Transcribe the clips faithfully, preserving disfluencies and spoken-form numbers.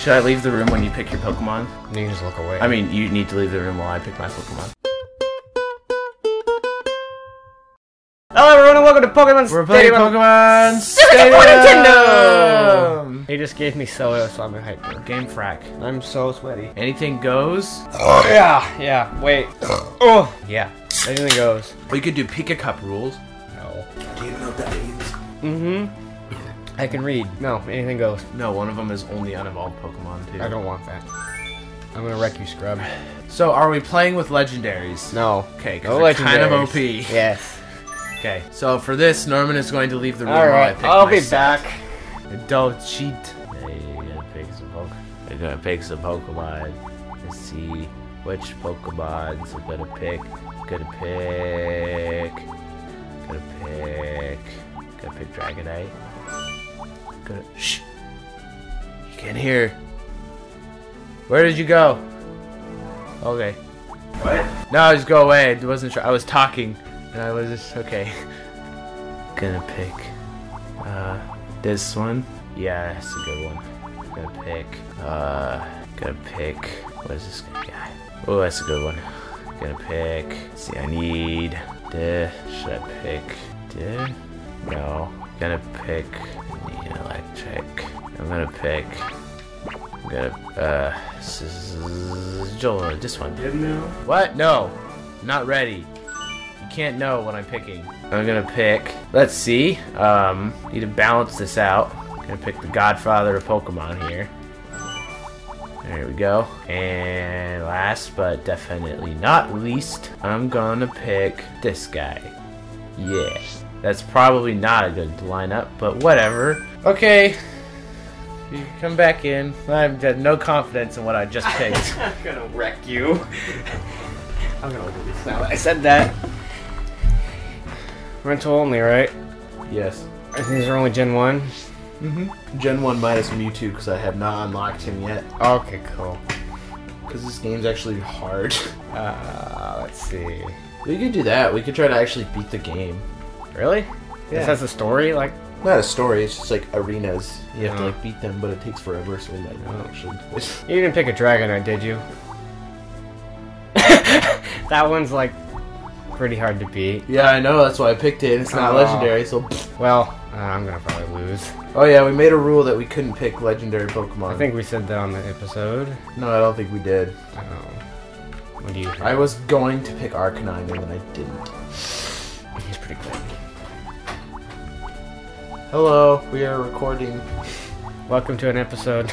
Should I leave the room when you pick your Pokemon? You can just look away. I mean, you need to leave the room while I pick my Pokemon. Hello everyone and welcome to Pokemon Stadium! We're playing Pokemon Stadium! For Nintendo! He just gave me solo, so I'm hyper. Game frack. I'm so sweaty. Anything goes? Oh, yeah, yeah, wait. Oh, yeah, anything goes. We could do Pika Cup rules. No. Do you know what that means? Mm-hmm. I can read. No, anything goes. No, one of them is only unevolved Pokemon, too. I don't want that. I'm gonna wreck you, scrub. So, are we playing with legendaries? No. Okay, because no, they're kind of O P. Yes. Okay, so for this, Norman is going to leave the room. All right, I'll be back. Don't cheat. Hey, you're gonna pick some Pokemon. You're gonna pick some Pokemon. Let's see which Pokemons I'm gonna pick. Gonna pick. Gonna pick. Gonna pick Dragonite. Shh! You can't hear. Where did you go? Okay. What? No, just go away. I wasn't sure. I was talking, and I was just okay. Gonna pick uh, this one. Yeah, that's a good one. Gonna pick. Uh, gonna pick. What is this guy? Oh, that's a good one. Gonna pick. Let's see, I need. This. Should I pick? This? No. Gonna pick. Electric. I'm gonna pick. I'm gonna uh. Joel, this one. Didn't know. What? No, not ready. You can't know what I'm picking. I'm gonna pick. Let's see. Um, need to balance this out. I'm gonna pick the Godfather of Pokemon here. There we go. And last but definitely not least, I'm gonna pick this guy. Yeah. That's probably not a good lineup, but whatever. Okay, you come back in. I've got no confidence in what I just picked. I'm gonna wreck you. I'm gonna do this now. I said that. Rental only, right? Yes. These are only Gen one? Mm-hmm. Gen one minus Mewtwo, because I have not unlocked him yet. Okay, cool. Because this game's actually hard. Uh, let's see. We could do that. We could try to actually beat the game. Really? Yeah. This has a story, like? Not a story, it's just like arenas. You have mm. to like beat them, but it takes forever, so you might not actually do it. You didn't pick a Dragonite, did you? That one's like pretty hard to beat. Yeah, I know, that's why I picked it. It's not oh. legendary, so. Well, uh, I'm gonna probably lose. Oh yeah, we made a rule that we couldn't pick legendary Pokemon. I think we said that on the episode. No, I don't think we did. Oh. What do you think? I was going to pick Arcanine, and then I didn't. He's pretty quick. Hello, we are recording. Welcome to an episode.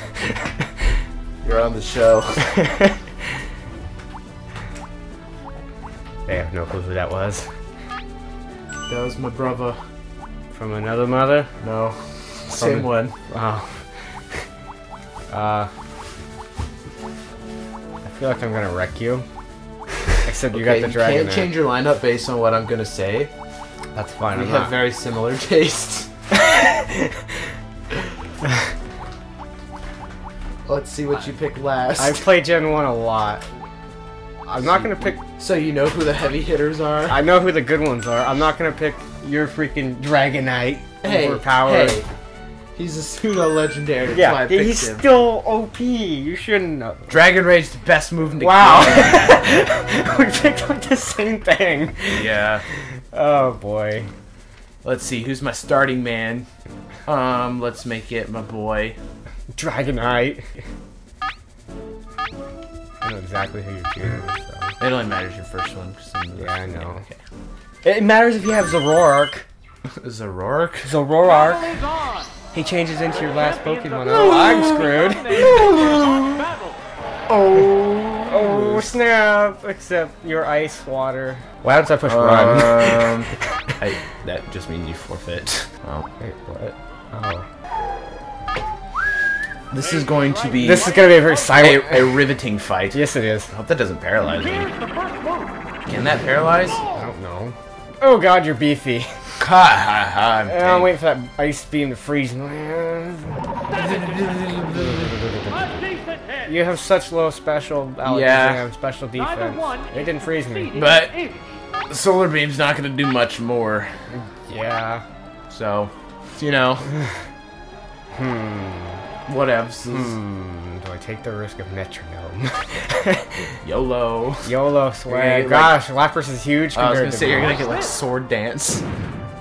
You're on the show. They have no clue who that was. That was my brother. From another mother? No. Same one. Wow. Uh, I feel like I'm gonna wreck you. Except you okay, got the dragon. You can't change your lineup based on what I'm gonna say. That's fine. We I'm have not. very similar tastes. Let's see what I, you pick last. I play Gen one a lot. I'm so not gonna pick. So you know who the heavy hitters are? I know who the good ones are. I'm not gonna pick your freaking Dragonite hey, overpowered. Hey. He's a pseudo legendary. Yeah, I he's him. still O P. You shouldn't know. Dragon Rage's the best move in the wow. game. We picked up the same thing. Yeah. Oh boy. Let's see. Who's my starting man? Um, let's make it my boy, Dragonite. I know exactly who you're choosing. So. It only matters your first one. Yeah, I know. Name. Okay. It matters if you have Zoroark. Zoroark. Zoroark. Oh, he changes into your last Pokemon. Oh, I'm screwed. oh, oh, snap! Except your ice water. Why don't I push um, run? I, that just means you forfeit. Oh, wait, what? Oh. This is going to be. This is going to be a very silent, a, a riveting fight. Yes, it is. I hope that doesn't paralyze me. Can that paralyze? I don't know. Oh God, you're beefy. Ha ha ha! I'm, I'm waiting for that ice beam to freeze. You have such low special. Allergies. Yeah, have special defense. It didn't freeze me. But the solar beam's not going to do much more. Yeah. So, you know. hmm. Whatevs. Hmm, do I take the risk of Metronome? YOLO. YOLO swag. Like, gosh, Lapras is huge compared to I was going to say, you're going to get like Sword Dance.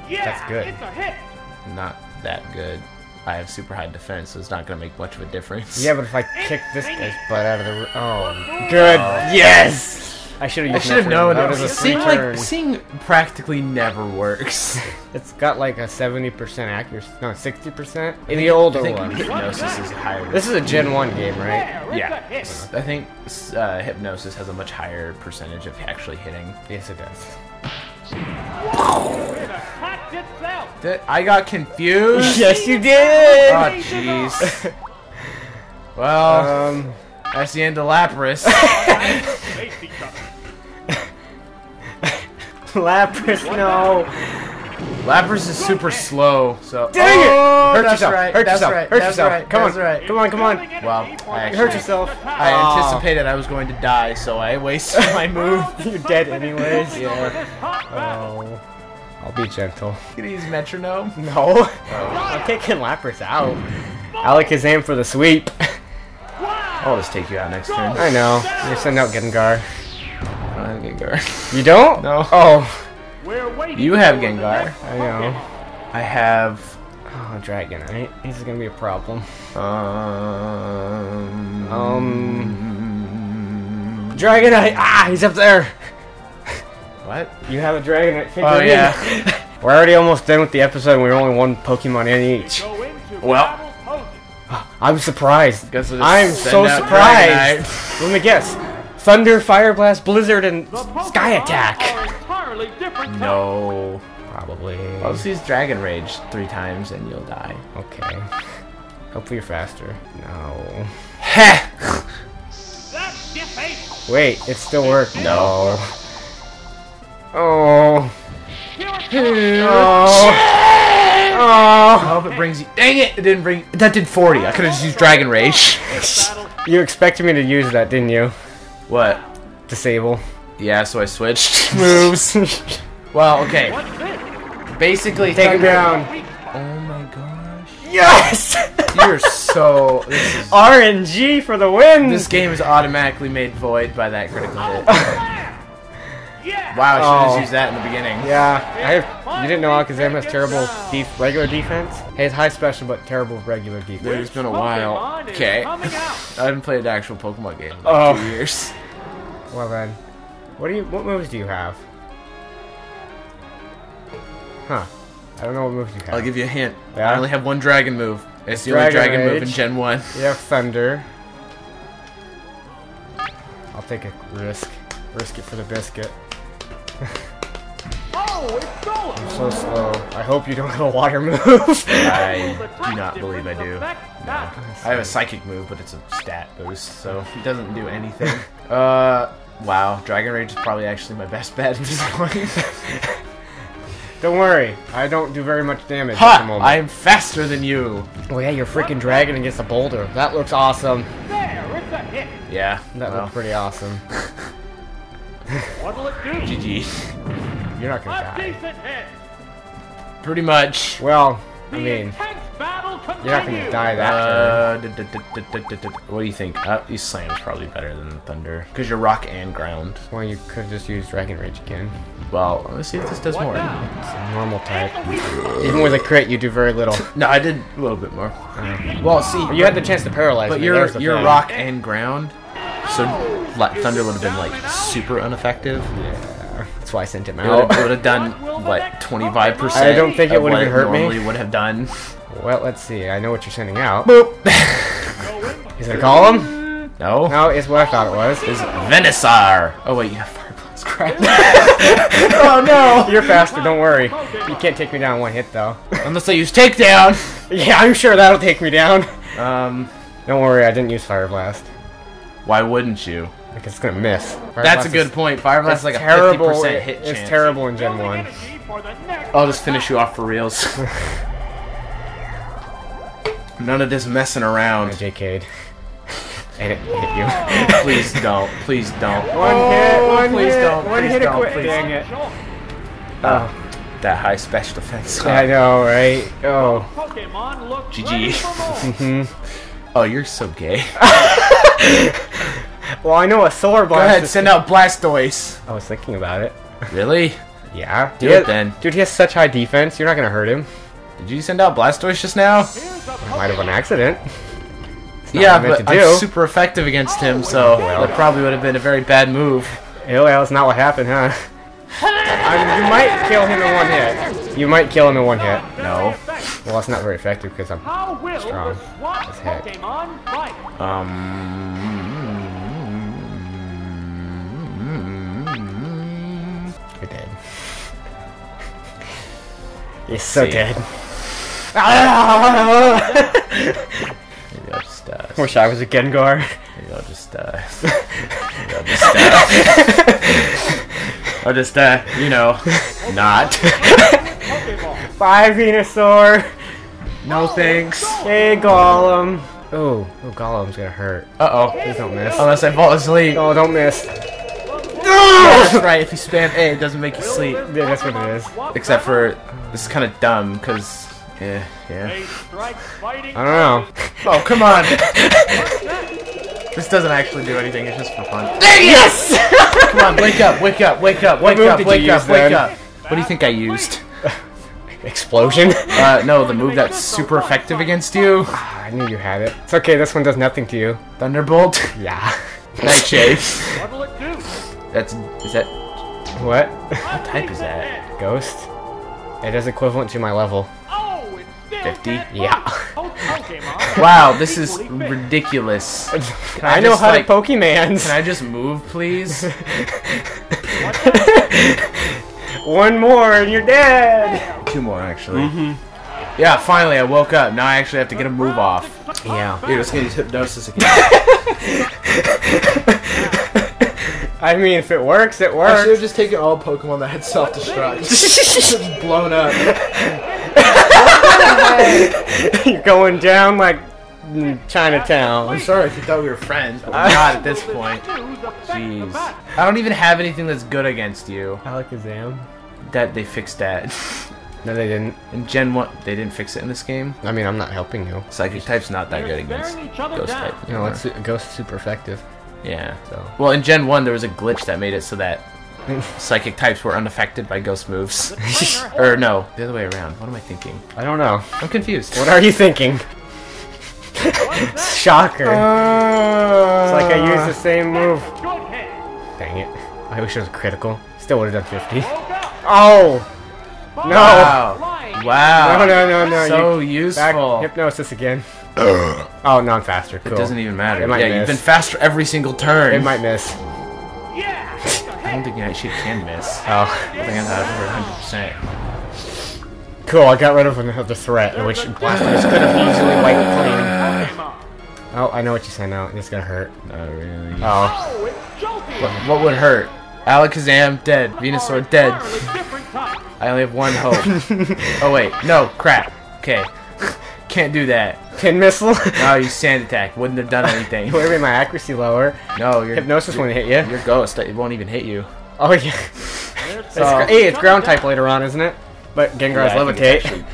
Yeah, that's good. It's a hit. Not that good. I have super high defense, so it's not going to make much of a difference. Yeah, but if I kick this guy's butt out of the room. Oh, good. Oh. Yes! I should have used I known that was a seeing, like, seeing practically never works. It's got like a seventy percent accuracy. No, sixty percent. In the older one. Hypnosis is higher. This is a Gen one game, right? Yeah. I think uh, Hypnosis has a much higher percentage of actually hitting. Yes, it does. I got confused. Yes, you did. Oh, jeez. Well, um, that's the end of Lapras. Lapras, no. Lapras is super slow. So. Dang it! Oh, hurt yourself. Right. Hurt that's yourself. Right. Hurt that's yourself. Right. Come that's on. Right. Come on. Come on. Wow. Well, you hurt yourself. I oh. anticipated I was going to die, so I wasted my move. You're dead anyways. Yeah. Oh. I'll be gentle. Can you use Metronome? No. I'm kicking Lapras out. Alakazam for the sweep. I'll just take you out next turn. I know. You're sending out Gengar. I don't have Gengar. You don't? No. Oh. You have Gengar. I know. I have... Oh, Dragonite. This is going to be a problem. Um... Um... Dragonite! Ah! He's up there! What? You have a Dragonite figure. Oh yeah. We're already almost done with the episode and we're only one Pokemon in each. Well. I'm surprised. I'm so surprised. Let me guess. Thunder, Fire Blast, Blizzard, and Sky Attack. No. Probably. I'll just use Dragon Rage three times and you'll die. Okay. Hopefully you're faster. No. Heh! Wait, it still worked. No. Oh. Oh. Oh. I hope it brings you. Dang it! It didn't bring. That did forty. I could have just used Dragon Rage. You expected me to use that, didn't you? What? Disable. Yeah, so I switched moves. Well, okay. Basically, take him down. Oh my gosh. Yes! You're so. This is, R N G for the win! This game is automatically made void by that critical hit. Wow, I should have oh. used that in the beginning. Yeah, I have, you didn't know Alakazam has terrible def regular defense? He has high special, but terrible regular defense. It's been a while. Okay. I haven't played an actual Pokemon game in like oh. two years. Well then, what do you? What moves do you have? Huh? I don't know what moves you have. I'll give you a hint. Yeah? I only have one Dragon move. It's the only Dragon move in Gen one. You have Thunder. I'll take a risk. Risk it for the biscuit. Oh, it's slow. I'm so slow. I hope you don't have a water move. I do not believe I do. No. I have a psychic move, but it's a stat boost, so it doesn't do anything. Uh, wow, Dragon Rage is probably actually my best bet at this point. Don't worry, I don't do very much damage ha! at the moment. I am faster than you. Oh yeah, you're freaking dragon against a boulder. That looks awesome. There, it's a hit. Yeah, that well. looked pretty awesome. What'll it do? G G. You're not gonna die. Pretty much. Well, I mean, you're not gonna die that uh, da, da, da, da, da, da. What do you think? Uh, East Slam is probably better than Thunder. Because you're rock and ground. Well, you could just use Dragon Rage again. Well, let's see if this does what more. Now? It's a normal type. Even with a crit, you do very little. No, I did a little bit more. Uh, well, see. You had the chance to paralyze but me. But you're, you're rock and ground. So Thunder would have been like super ineffective. Yeah, that's why I sent him out. It would have done what twenty-five percent. I don't think it would have hurt me. Normally would have done. Well, let's see. I know what you're sending out. Boop. Is it a Golem? No. No, it's what I thought it was. It's Venusaur. Oh wait, you have Fire Blast. Crap. Oh no. You're faster. Don't worry. You can't take me down in one hit though. Unless I use Takedown. Yeah, I'm sure that'll take me down. Um, don't worry. I didn't use Fire Blast. Why wouldn't you? Because it's gonna miss. Fire That's a good point. Fire Blast is like a terrible, fifty percent hit chance. It's terrible in Gen one. I'll just finish you off for reals. None of this messing around. I J K'd. And it hit you. Please don't. Please don't. One oh, hit. One please hit. Don't. One please hit don't. Please don't. Dang it. Oh. That high special defense. I know, right? Oh. G G. Mm-hmm. Oh, you're so gay. Well, I know a Solar Blast. Go ahead, send out Blastoise. I was thinking about it. Really? Yeah. Do, do it has, then. Dude, he has such high defense. You're not going to hurt him. Did you send out Blastoise just now? I might have an accident. Yeah, but I'm super effective against him, so well, that probably would have been a very bad move. Oh, well, it's not what happened, huh? Um, you might kill him in one hit. You might kill him in one hit. No. Well, it's not very effective because I'm strong as heck. Um... You're dead. You're so dead. Maybe I'll just die. Uh, wish I was a Gengar. Maybe I'll just die. Uh, maybe I'll just die. Uh, I'll just, uh, you know, not. Bye, Venusaur. No thanks. Hey, Gollum. Oh, oh, Gollum's gonna hurt. Uh-oh. Please don't miss. Unless I fall asleep. Oh, don't miss. No! That's right, if you spam A, it doesn't make you sleep. Yeah, that's what it is. Except for, this is kind of dumb, because, yeah, yeah. I don't know. Oh, come on. This doesn't actually do anything, it's just for fun. Yes! Come on, wake up, wake up, wake up, wake up, wake up, wake up. What do you think I used? Explosion? Uh, no, the move that's super effective against you. I knew you had it. It's okay, this one does nothing to you. Thunderbolt? Yeah. Nightshade. That's, is that... What? What type is that? Ghost? It is equivalent to my level. fifty? Yeah. Wow, this is ridiculous. Can I, I know just, how like, to Pokemans. Can I just move, please? One more and you're dead. Two more, actually. Mm-hmm. Yeah, finally I woke up. Now I actually have to get a move off. Yeah. Dude, let's get these hypnosis again. I mean, if it works, it works. I should have just taken all Pokemon that had self-destruct. Just blown up. You're going down like Chinatown. I'm sorry if you thought we were friends, but we're uh, not at this point. Jeez. I don't even have anything that's good against you. Alakazam? That, they fixed that. No, they didn't. In Gen one, they didn't fix it in this game? I mean, I'm not helping you. Psychic type's not that good against Ghost type. You know, it's, Ghost is super effective. Yeah. So. Well, in Gen one, there was a glitch that made it so that Psychic types were unaffected by ghost moves. Or no, the other way around. What am I thinking? I don't know. I'm confused. What are you thinking? Shocker. Uh, it's like I used the same move. Dang it. I wish it was critical. Still would have done fifty. Oh! No! Wow. wow. No, no, no, no. So you, useful. Back, hypnosis again. Oh, no, I'm faster. Cool. It doesn't even matter. It might yeah, miss. You've been faster every single turn. It might miss. Yeah! I don't think she can miss. Oh, I think I'm out of her one hundred percent. Cool, I got rid of another threat, which Blastoise could have easily wiped clean. Oh, I know what you said now. It's gonna hurt. Not really. Oh. What, what would hurt? Alakazam, dead. Venusaur, dead. I only have one hope. Oh, wait. No, crap. Okay. Can't do that. Pin missile? No, you sand attack. Wouldn't have done anything. Would have made my accuracy lower. No, your hypnosis your, wouldn't hit you. Your ghost, it won't even hit you. Oh yeah. It's, uh, hey, it's ground type later on, isn't it? But Gengar's yeah, levitate. Actually...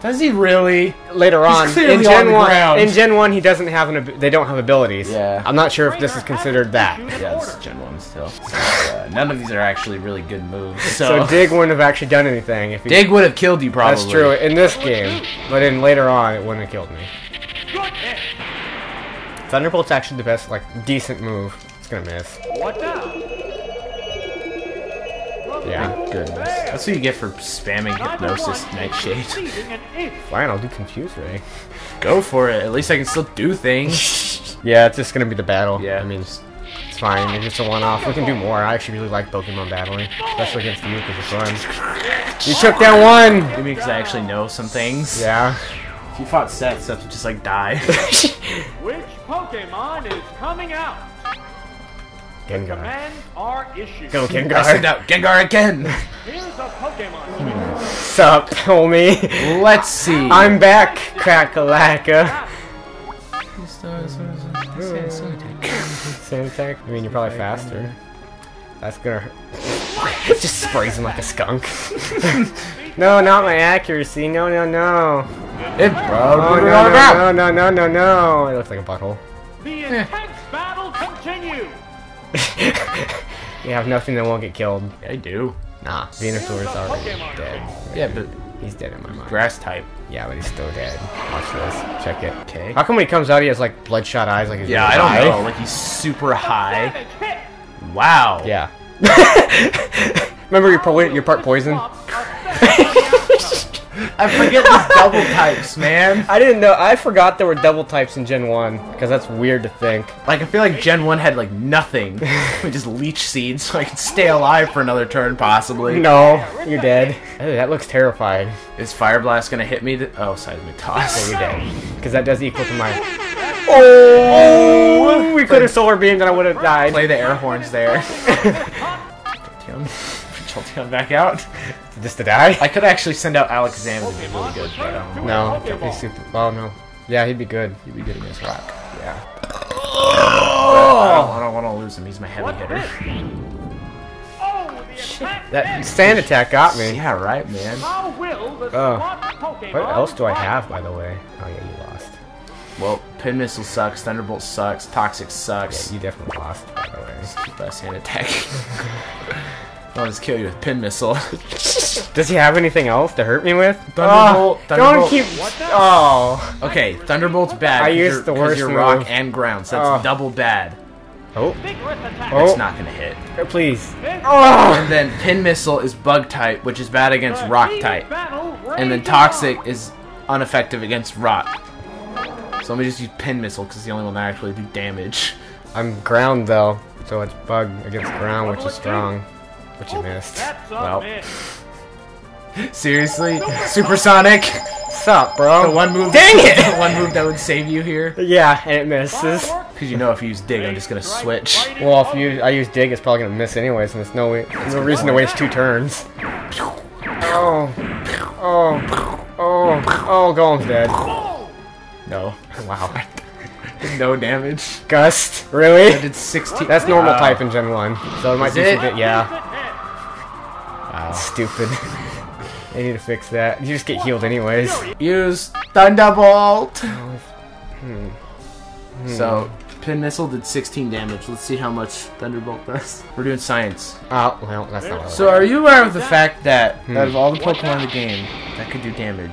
Does he really? Later on, in Gen on one, in Gen one, he doesn't have an. Ab they don't have abilities. Yeah. I'm not sure if this is considered that. Yeah, it's Gen one still. So, uh, none of these are actually really good moves. So, so Dig wouldn't have actually done anything. If he Dig would have killed you probably. That's true in this game, but in later on, it wouldn't have killed me. Thunderbolt's actually the best, like, decent move. It's gonna miss. What the? Yeah, goodness. That's what you get for spamming Hypnosis Nightshade. Fine, I'll do Confuse Ray. Go for it. At least I can still do things. Yeah, it's just gonna be the battle. Yeah, I mean, it's, it's fine. It's just a one-off. We can do more. I actually really like Pokemon battling, especially against you because it's fun. You took that one. Maybe because I actually know some things. Yeah. If you fought Seth, Seth would just like die. Which Pokemon is coming out? Gengar. Go Gengar. I said out Gengar again. Here's a Pokemon. Sup, homie. Let's see. I'm back, Crack-a-lacka. Sand attack. I mean, you're probably faster. That's gonna hurt. It just sprays him like a skunk. No, not my accuracy. No, no, no. It's probably no, no, no, no, no, no, it looks like a butthole. The intense battle continues. You have nothing that won't get killed. I do. Nah, Venusaur's already dead. Right? Yeah, but he's dead in my mind. Grass type. Yeah, but he's still dead. Watch this. Check it. Okay. How come when he comes out, he has like bloodshot eyes? Like he's yeah, I don't high? know. Like he's super high. Wow. Yeah. Remember your part, your part poison? I forget these double types, man. I didn't know. I forgot there were double types in Gen one, because that's weird to think. Like, I feel like Gen one had, like, nothing. We just leech seeds so I could stay alive for another turn, possibly. No, you're dead. Oh, that looks terrifying. Is Fire Blast going to hit me? Oh, Seismic Toss. So you're dead. Because that does equal to mine. Oh! We could have Solar Beamed and I would have died. Play the air horns there. Jolteon back out. Just to die? I could actually send out Alakazam to be really good, but um, no, he'd be super. Oh no, yeah, he'd be good. He'd be good against Rock. Yeah. Oh! I don't, don't want to lose him. He's my heavy hitter. That sand attack got me. Yeah, right, man. Oh. What else do I have, by the way? Oh yeah, you lost. Well, Pin Missile sucks. Thunderbolt sucks. Toxic sucks. Yeah, you definitely lost, by the way. Just keep that sand attack. I'll just kill you with Pin Missile. Does he have anything else to hurt me with? Thunderbolt. Oh, Thunderbolt. Don't keep. Oh. Okay, Thunderbolt's bad. I used the worst your rock move. and ground, so that's oh. double bad. Oh. oh. It's not gonna hit. Oh, please. Oh. And then Pin Missile is Bug type, which is bad against Rock type. And then Toxic is ineffective against Rock. So let me just use Pin Missile because it's the only one that actually do damage. I'm ground though, so it's Bug against ground, which is strong. But you missed. Well. Seriously? Supersonic? Sup, bro? The one move. Dang it! The one move that would save you here. Yeah, and it misses. Because you know if you use Dig, I'm just gonna switch. Well, if you I use Dig, it's probably gonna miss anyways, and there's no way, there's no reason to waste two turns. Oh, oh, oh, oh! Golem's dead. No. Wow. No damage. Gust. Really? I did sixteen. That's normal wow. type in Gen one, so it might Is be it? a bit. Yeah. Stupid. I need to fix that. You just get healed anyways. Use Thunderbolt! Hmm. Hmm. So, Pin Missile did sixteen damage. Let's see how much Thunderbolt does. We're doing science. Oh, well, that's not what So, are you aware of the fact that hmm. out of all the Pokemon in the game that could do damage,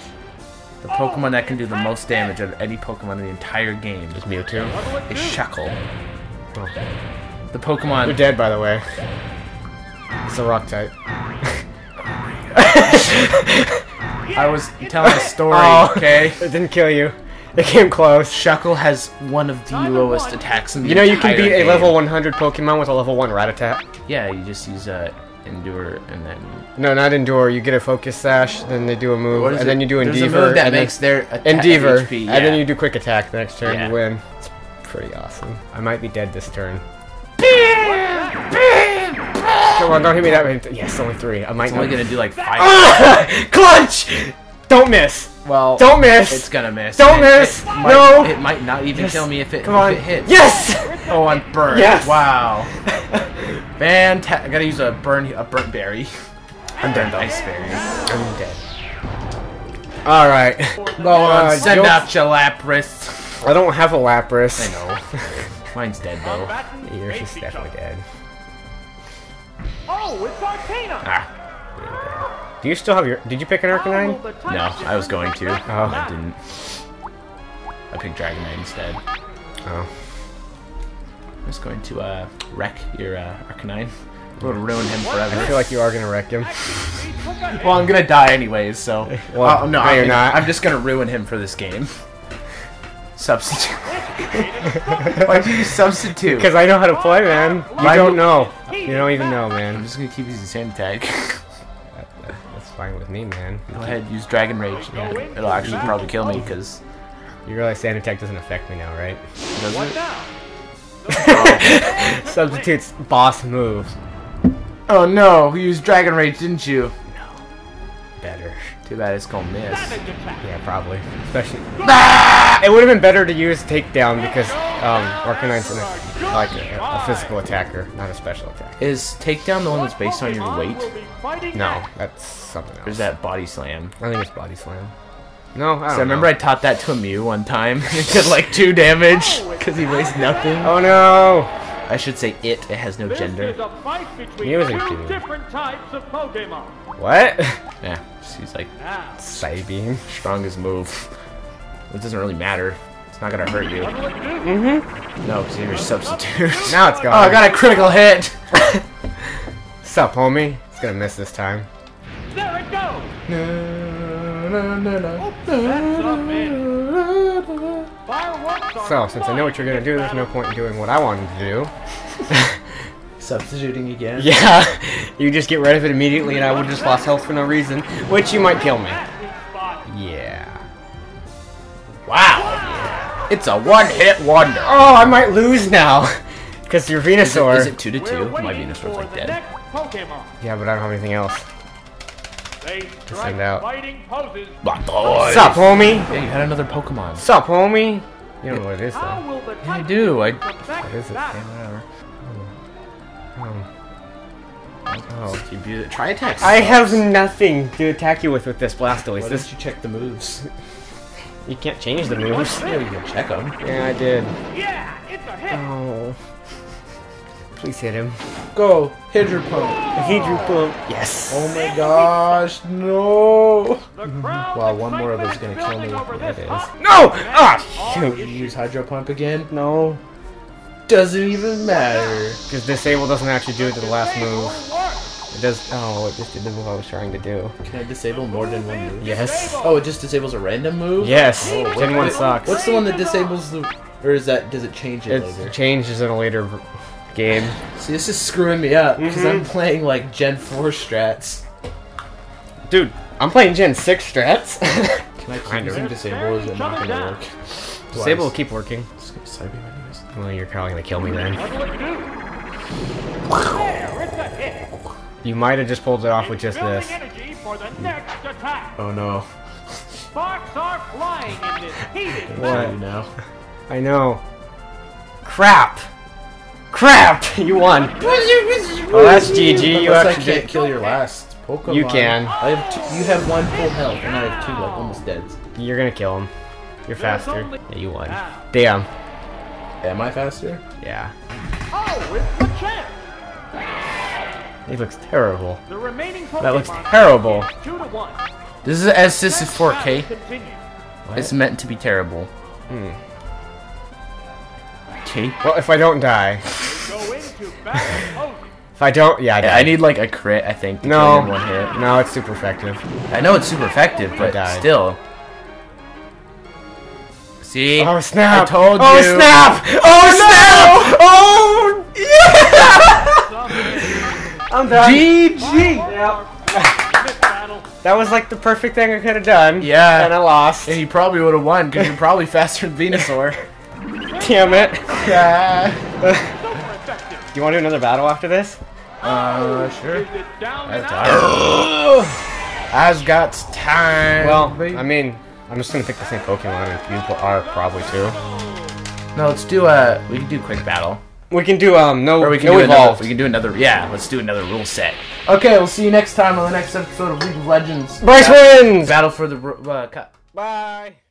the Pokemon that can do the most damage out of any Pokemon in the entire game is Mewtwo? It's Shuckle. Oh. The Pokemon... You're dead, by the way. It's a rock type. I was telling a story, oh, okay? It didn't kill you. It came close. Shuckle has one of the lowest attacks in the game. You know you can beat game. a level one hundred Pokemon with a level one Rattata? Yeah, you just use uh, Endure and then... No, not Endure. You get a Focus Sash, then they do a move, and it? then you do Endeavor. There's a move that and makes their Endeavor, H P, yeah. and then you do Quick Attack the next turn, yeah. you win. It's pretty awesome. I might be dead this turn. Come on, don't hit me that way. Yes, only three. I might. It's only gonna do like five. Ah! Clutch! Don't miss. Well, don't miss. It's gonna miss. Don't it, miss. It, it might, no. It might not even yes. kill me if it, Come on. If it hits. Yes. Oh, I'm burned. Yes. Wow. Fantastic. I gotta use a burn a burnt berry. I'm burned. Ice berry. I'm dead. All right. Well, uh, uh, send out your Lapras. I don't have a Lapras. I know. Mine's dead though. Yours is definitely dead. Oh, it's Arcanine! Ah. Do you still have your... Did you pick an Arcanine? No, I was going to. Oh. I didn't. I picked Dragonite instead. Oh. I'm just going to uh, wreck your uh, Arcanine. I'm going to ruin him forever. I feel like you are going to wreck him. Well, I'm going to die anyways, so... Well, oh, no, no, you're not. I'm just going to ruin him for this game. Substitute. Why do you substitute? Because I know how to play, man. You Why don't do know. You don't even know, man. I'm just gonna keep using Sand Tag. that, that, that's fine with me, man. Go ahead, use Dragon Rage. Yeah, it'll actually probably kill me because you realize Sand Attack doesn't affect me now, right? Doesn't it? Substitutes boss moves. Oh no, you used Dragon Rage, didn't you? No. Better. Too bad it's gonna miss. Yeah, probably. Especially. Ah! It would have been better to use Takedown because um, Arcanine's a, like a, a physical attacker, not a special attack. Is Takedown the one that's based on your weight? No, that's something else. Or is that Body Slam? I think it's Body Slam. No, I don't so I remember know. I taught that to a Mew one time. It did like two damage because he weighs nothing. Oh no! I should say it. It has no gender. Mew isn't cute. What? Yeah, she's like Psybeam. Strongest move. It doesn't really matter. It's not gonna hurt you. Mm-hmm. No, because you're your substitute. Now it's gone. Oh, I got a critical hit. Sup, homie? It's gonna miss this time. There it goes. No. So, since I know what you're going to do, there's no point in doing what I wanted to do. Substituting again? Yeah, you just get rid of it immediately and I would have just lost health for no reason, which you might kill me. Yeah. Wow. Yeah. It's a one-hit wonder. Oh, I might lose now. Because your Venusaur... Is it two to two? My Venusaur's like dead. Yeah, but I don't have anything else. To send out. My boy. Sup, homie? Yeah, you had another Pokemon. Sup, homie? You don't know what it is, though. Yeah, I do. I. What is it? Hey, whatever. Oh. Oh. Oh. Try attacks. I have nothing to attack you with with this Blastoise. Why didn't you check the moves? You can't change the moves. Yeah, you can check them. Yeah, I did. Yeah, it's a hit. Oh. Please hit him. Go! Hydropump! Hydropump! Yes! Oh my gosh! No! Wow, one more of it's gonna kill me. It is. No! Ah! Shoot! You use Hydropump again? No. Doesn't even matter. Because Disable doesn't actually do it to the last move. It does. Oh, it just did the move I was trying to do. Can I disable more than one move? Yes. Oh, it just disables a random move? Yes. Oh, Gen one sucks. What's the one that disables the. Or is that. Does it change it later? It changes in a later. Game. See, this is screwing me up because mm-hmm. I'm playing like Gen four strats. Dude, I'm playing Gen six strats. Can I keep using Disable or is it not going to work? Twice. Disable will keep working. Well, you're probably going to kill me then. You might have just pulled it off with just this. Oh no. Sparks are flying in this heated what? I know. Crap! Crap! You won. Oh, that's G G. You actually I can't did. Kill your last Pokemon. You can. I have two, you have one full health, and I have two like almost dead. You're gonna kill him. You're faster. Yeah, you won. Damn. Am I faster? Yeah. Oh, it's the champ. He looks terrible. The remaining Pokemon that looks terrible. two to one. This is as this is four K. It's meant to be terrible. Hmm. Well, if I don't die. If I don't, yeah, I die. I need like a crit, I think. To no, kill one hit. No, it's super effective. I know it's super effective, but still. See? Oh snap! I told oh, you. Snap. Oh snap! Oh snap! Oh yeah! I'm done. G G. Yep. That was like the perfect thing I could have done. Yeah. And I lost. And you probably would have won because you're probably faster than Venusaur. Damn it! Yeah. Do you want to do another battle after this? Uh, sure. I've got time. Well, I mean, I'm just gonna pick the same Pokemon, and you are probably too. No, let's do a. We can do quick battle. We can do um no. Or we can no do evolved. Another, we can do another. Yeah, let's do another rule set. Okay, we'll see you next time on the next episode of League of Legends. Bryce wins. Battle for the uh, cup. Bye.